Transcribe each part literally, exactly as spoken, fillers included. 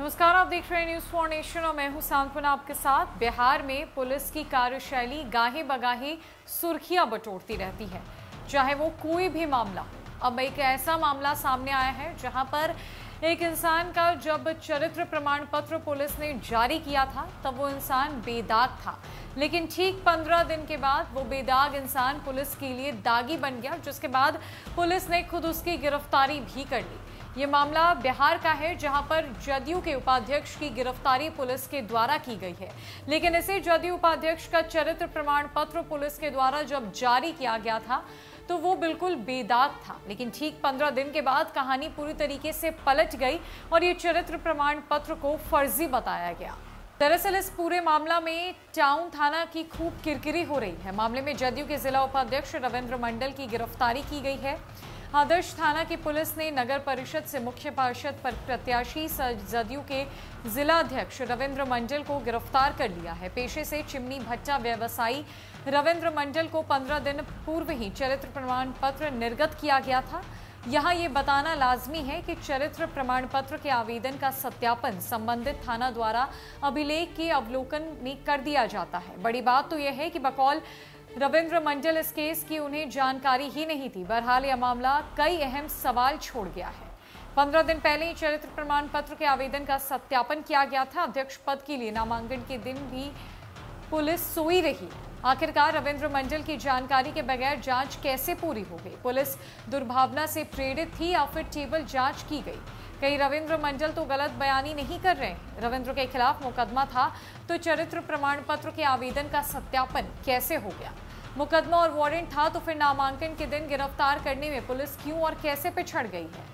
नमस्कार, आप देख रहे हैं न्यूज़ चार नेशन और मैं हूं सांत्वना आपके साथ। बिहार में पुलिस की कार्यशैली गाहे बगाहे सुर्खियां बटोरती रहती है, चाहे वो कोई भी मामला। अब एक ऐसा मामला सामने आया है जहां पर एक इंसान का जब चरित्र प्रमाण पत्र पुलिस ने जारी किया था तब वो इंसान बेदाग था, लेकिन ठीक पंद्रह दिन के बाद वो बेदाग इंसान पुलिस के लिए दागी बन गया, जिसके बाद पुलिस ने खुद उसकी गिरफ्तारी भी कर ली। ये मामला बिहार का है जहां पर जदयू के उपाध्यक्ष की गिरफ्तारी पुलिस के द्वारा की गई है, लेकिन इसे जदयू उपाध्यक्ष का चरित्र प्रमाण पत्र पुलिस के द्वारा जब जारी किया गया था तो वो बिल्कुल बेदाग था, लेकिन ठीक पंद्रह दिन के बाद कहानी पूरी तरीके से पलट गई और ये चरित्र प्रमाण पत्र को फर्जी बताया गया। दरअसल इस पूरे मामला में टाउन थाना की खूब किरकिरी हो रही है। मामले में जदयू के जिला उपाध्यक्ष रविन्द्र मंडल की गिरफ्तारी की गई है। आदर्श थाना की पुलिस ने नगर परिषद से मुख्य पार्षद पर प्रत्याशी जदयू के जिला अध्यक्ष रविन्द्र मंडल को गिरफ्तार कर लिया है। पेशे से चिमनी भट्टा व्यवसायी रविन्द्र मंडल को पंद्रह दिन पूर्व ही चरित्र प्रमाण पत्र निर्गत किया गया था। यहाँ ये बताना लाजमी है कि चरित्र प्रमाण पत्र के आवेदन का सत्यापन संबंधित थाना द्वारा अभिलेख के अवलोकन में कर दिया जाता है। बड़ी बात तो यह है कि बकौल रविन्द्र मंडल इस केस की उन्हें जानकारी ही नहीं थी। बहरहाल यह मामला कई अहम सवाल छोड़ गया है। पंद्रह दिन पहले ही चरित्र प्रमाण पत्र के आवेदन का सत्यापन किया गया था। अध्यक्ष पद के लिए नामांकन के दिन भी पुलिस सोई रही। आखिरकार रविन्द्र मंडल की जानकारी के बगैर जांच कैसे पूरी हो गई? पुलिस दुर्भावना से प्रेरित थी या फिर टेबल जांच की गई? कहीं रविन्द्र मंडल तो गलत बयानी नहीं कर रहे हैं? रविन्द्र के खिलाफ मुकदमा था तो चरित्र प्रमाण पत्र के आवेदन का सत्यापन कैसे हो गया? मुकदमा और वारंट था तो फिर नामांकन के दिन गिरफ्तार करने में पुलिस क्यों और कैसे पिछड़ गई है?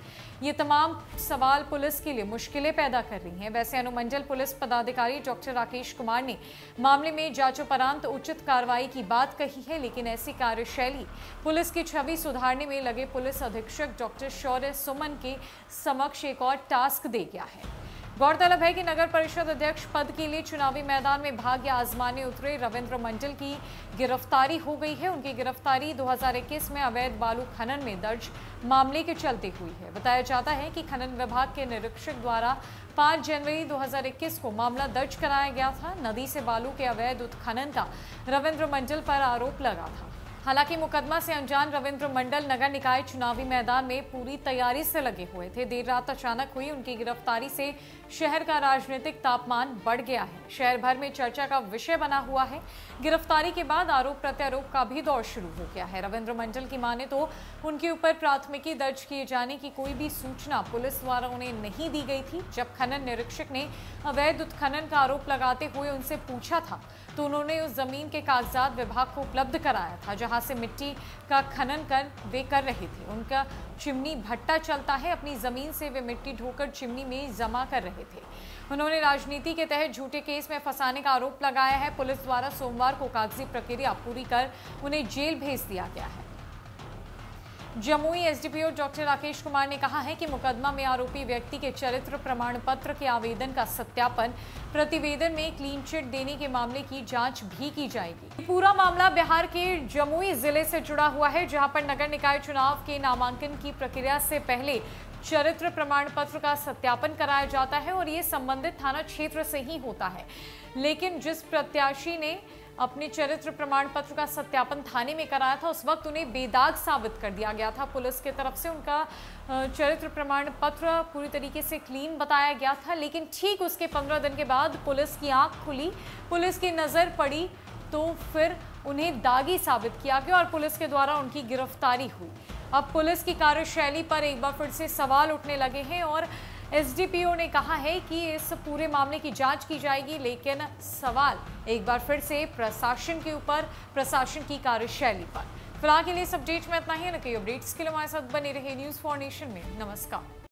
ये तमाम सवाल पुलिस के लिए मुश्किलें पैदा कर रही हैं। वैसे अनुमंडल पुलिस पदाधिकारी डॉक्टर राकेश कुमार ने मामले में जांचोपरांत उचित कार्रवाई की बात कही है, लेकिन ऐसी कार्यशैली पुलिस की छवि सुधारने में लगे पुलिस अधीक्षक डॉक्टर शौर्य सुमन के समक्ष एक और टास्क दे गया है। गौरतलब है कि नगर परिषद अध्यक्ष पद के लिए चुनावी मैदान में भाग्य आजमाने उतरे रविन्द्र मंडल की गिरफ्तारी हो गई है। उनकी गिरफ्तारी दो हज़ार इक्कीस में अवैध बालू खनन में दर्ज मामले के चलते हुई है। बताया जाता है कि खनन विभाग के निरीक्षक द्वारा पाँच जनवरी दो हज़ार इक्कीस को मामला दर्ज कराया गया था। नदी से बालू के अवैध उत्खनन का रविन्द्र मंडल पर आरोप लगा था। हालांकि मुकदमा से अनजान रविन्द्र मंडल नगर निकाय चुनावी मैदान में पूरी तैयारी से लगे हुए थे। देर रात अचानक हुई उनकी गिरफ्तारी से शहर का राजनीतिक तापमान बढ़ गया है। शहर भर में चर्चा का विषय बना हुआ है। गिरफ्तारी के बाद आरोप प्रत्यारोप का भी दौर शुरू हो गया है। रविन्द्र मंडल की माने तो उनके ऊपर प्राथमिकी दर्ज किए जाने की कोई भी सूचना पुलिस द्वारा उन्हें नहीं दी गई थी। जब खनन निरीक्षक ने अवैध उत्खनन का आरोप लगाते हुए उनसे पूछा था तो उन्होंने उस जमीन के कागजात विभाग को उपलब्ध कराया था जहाँ से मिट्टी का खनन कर वे कर रहे थे। उनका चिमनी भट्टा चलता है। अपनी जमीन से वे मिट्टी ढोकर चिमनी में जमा कर रहे थे। उन्होंने राजनीति के तहत झूठे केस में फंसाने का आरोप लगाया है। पुलिस द्वारा सोमवार को कागजी प्रक्रिया पूरी कर उन्हें जेल भेज दिया गया है। जमुई एसडीपीओ डॉक्टर राकेश कुमार ने कहा है कि मुकदमा में आरोपी व्यक्ति के चरित्र प्रमाण पत्र के आवेदन का सत्यापन प्रतिवेदन में क्लीन चिट देने के मामले की जांच भी की जाएगी। पूरा मामला बिहार के जमुई जिले से जुड़ा हुआ है, जहां पर नगर निकाय चुनाव के नामांकन की प्रक्रिया से पहले चरित्र प्रमाण पत्र का सत्यापन कराया जाता है और ये संबंधित थाना क्षेत्र से ही होता है। लेकिन जिस प्रत्याशी ने अपने चरित्र प्रमाण पत्र का सत्यापन थाने में कराया था उस वक्त उन्हें बेदाग साबित कर दिया गया था। पुलिस की तरफ से उनका चरित्र प्रमाण पत्र पूरी तरीके से क्लीन बताया गया था, लेकिन ठीक उसके पंद्रह दिन के बाद पुलिस की आंख खुली, पुलिस की नज़र पड़ी तो फिर उन्हें दागी साबित किया गया और पुलिस के द्वारा उनकी गिरफ्तारी हुई। अब पुलिस की कार्यशैली पर एक बार फिर से सवाल उठने लगे हैं और एसडीपीओ ने कहा है कि इस पूरे मामले की जांच की जाएगी, लेकिन सवाल एक बार फिर से प्रशासन के ऊपर, प्रशासन की कार्यशैली पर। फिलहाल के लिए इस अपडेट में इतना ही। नई अपडेट्स के लिए हमारे साथ बने रहे न्यूज़ चार नेशन में। नमस्कार।